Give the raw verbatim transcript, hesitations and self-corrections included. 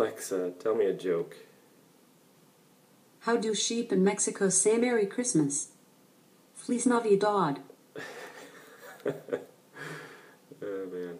Alexa, tell me a joke. How do sheep in Mexico say Merry Christmas? Feliz Navidad. Oh, man.